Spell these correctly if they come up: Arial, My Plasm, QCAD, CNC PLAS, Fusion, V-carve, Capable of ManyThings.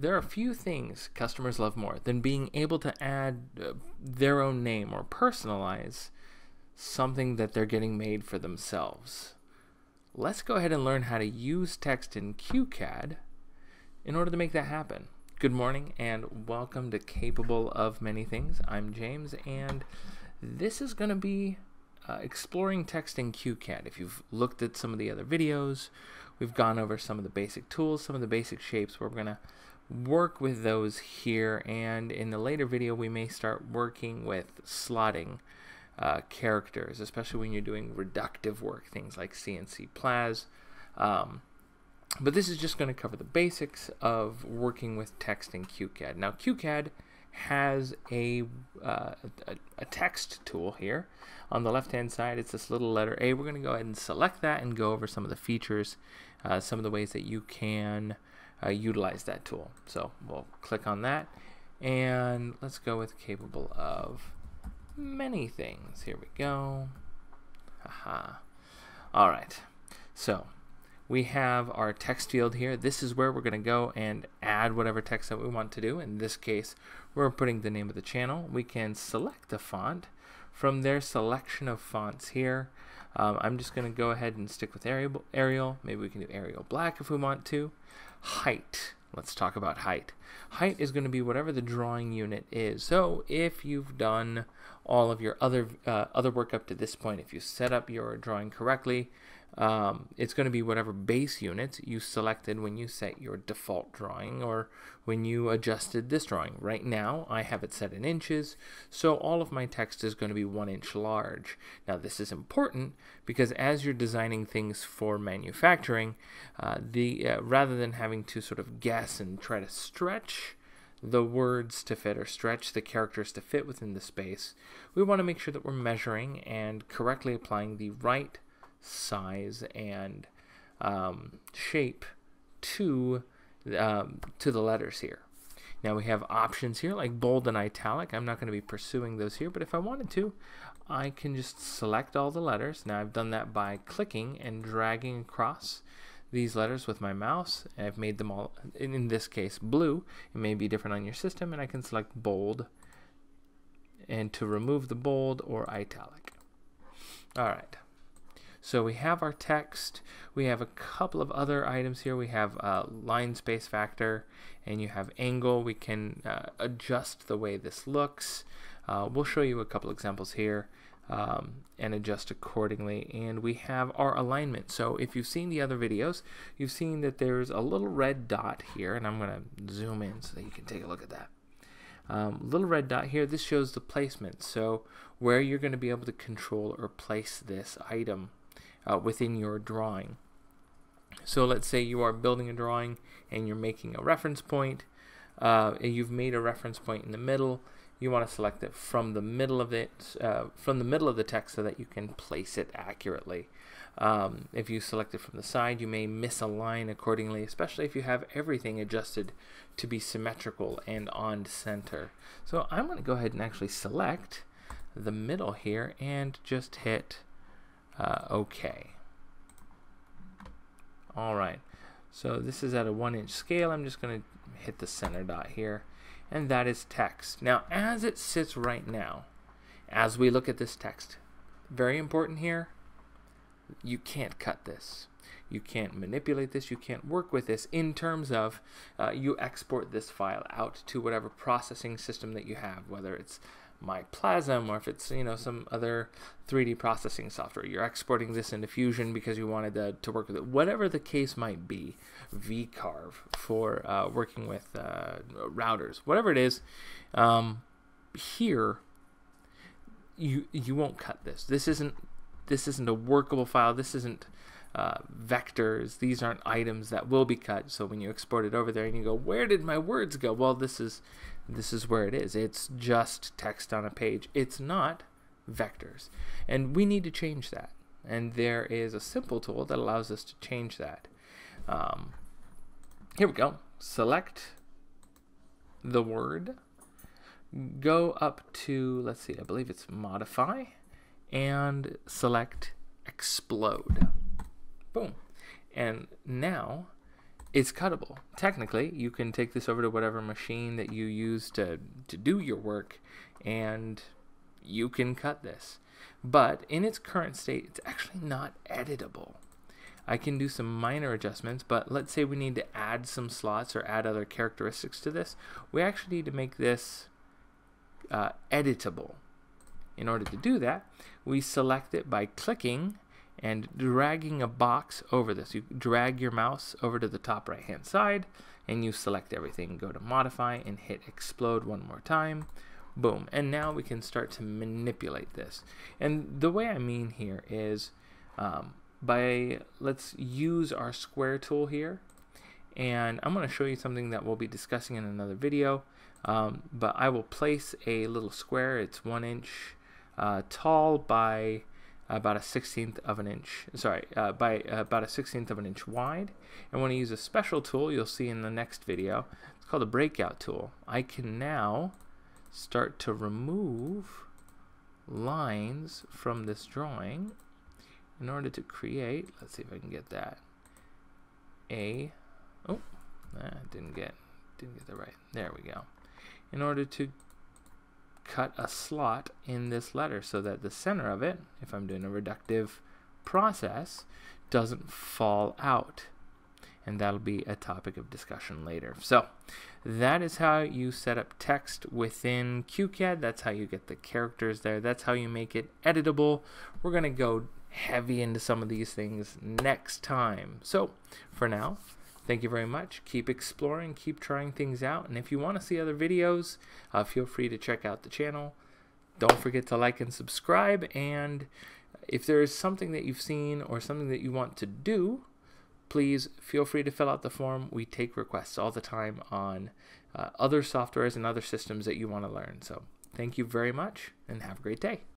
There are few things customers love more than being able to add their own name or personalize something that they're getting made for themselves. Let's go ahead and learn how to use text in QCAD in order to make that happen. Good morning and welcome to Capable of ManyThings. I'm James, and this is going to be exploring text in QCAD. If you've looked at some of the other videos, we've gone over some of the basic tools, some of the basic shapes. We're going to work with those here, and in the later video we may start working with slotting characters, especially when you're doing reductive work, things like CNC PLAS. But this is just going to cover the basics of working with text in QCAD. Now, QCAD has a text tool here on the left hand side. It's this little letter A. We're going to go ahead and select that and go over some of the features, some of the ways that you can utilize that tool. So we'll click on that, and let's go with Capable of ManyThings. Here we go. Haha. All right, so we have our text field here. This is where we're going to go and add whatever text that we want to do. In this case, we're putting the name of the channel. We can select a font from their selection of fonts here. I'm just going to go ahead and stick with Arial. Maybe we can do Arial Black if we want to. Height. Let's talk about height. Height is going to be whatever the drawing unit is. So if you've done all of your other work up to this point, if you set up your drawing correctly, it's going to be whatever base units you selected when you set your default drawing or when you adjusted this drawing. Right now, I have it set in inches, so all of my text is going to be 1 inch large. Now, this is important because as you're designing things for manufacturing, rather than having to sort of guess and try to stretch the words to fit or stretch the characters to fit within the space, we want to make sure that we're measuring and correctly applying the right size and shape to the letters here. Now we have options here like bold and italic. I'm not going to be pursuing those here, but if I wanted to, I can just select all the letters. Now I've done that by clicking and dragging across these letters with my mouse, and I've made them all, in this case, blue. It may be different on your system, and I can select bold and to remove the bold or italic. All right. So we have our text, we have a couple of other items here. We have line space factor, and you have angle. We can adjust the way this looks. We'll show you a couple examples here and adjust accordingly. And we have our alignment. So if you've seen the other videos, you've seen that there's a little red dot here, and I'm going to zoom in so that you can take a look at that. Little red dot here, this shows the placement, so where you're going to be able to control or place this item within your drawing. So let's say you are building a drawing and you're making a reference point. You've made a reference point in the middle. You want to select it from the middle of it, from the middle of the text, so that you can place it accurately. If you select it from the side, you may misalign accordingly, especially if you have everything adjusted to be symmetrical and on center. So I'm going to go ahead and actually select the middle here and just hit OK. All right, so this is at a 1 inch scale. I'm just going to hit the center dot here, and that is text. Now, as it sits right now, as we look at this text, very important here, you can't cut this. You can't manipulate this. You can't work with this in terms of you export this file out to whatever processing system that you have, whether it's My Plasm, or if it's, you know, some other 3D processing software. You're exporting this into Fusion because you wanted to work with it. Whatever the case might be, V-carve for working with routers, whatever it is, here you won't cut this. This isn't a workable file. This isn't vectors. These aren't items that will be cut. So when you export it over there and you go, where did my words go? Well, this is where it is. It's just text on a page. It's not vectors, and we need to change that. And there is a simple tool that allows us to change that. Here we go. Select the word. Go up to, let's see, I believe it's modify, and select explode. Boom. And now it's cuttable. Technically, you can take this over to whatever machine that you use to do your work, and you can cut this. But in its current state, it's actually not editable. I can do some minor adjustments, but let's say we need to add some slots or add other characteristics to this. We actually need to make this editable. In order to do that, we select it by clicking and dragging a box over this. You drag your mouse over to the top right hand side and you select everything. Go to modify and hit explode one more time. Boom. And now we can start to manipulate this. And the way I mean here is let's use our square tool here. And I'm going to show you something that we'll be discussing in another video. But I will place a little square. It's 1 inch tall by about a 16th of an inch, by about a 16th of an inch wide. And when I use a special tool, you'll see in the next video, it's called a breakout tool. I can now start to remove lines from this drawing in order to create, let's see if I can get that, oh, I didn't get that right, there we go, in order to cut a slot in this letter so that the center of it, if I'm doing a reductive process, doesn't fall out. And that'll be a topic of discussion later. So that is how you set up text within QCAD. That's how you get the characters there. That's how you make it editable. We're going to go heavy into some of these things next time. So for now, thank you very much. Keep exploring, keep trying things out. And if you want to see other videos, feel free to check out the channel. Don't forget to like and subscribe. And if there is something that you've seen or something that you want to do, please feel free to fill out the form. We take requests all the time on other softwares and other systems that you want to learn. So thank you very much and have a great day.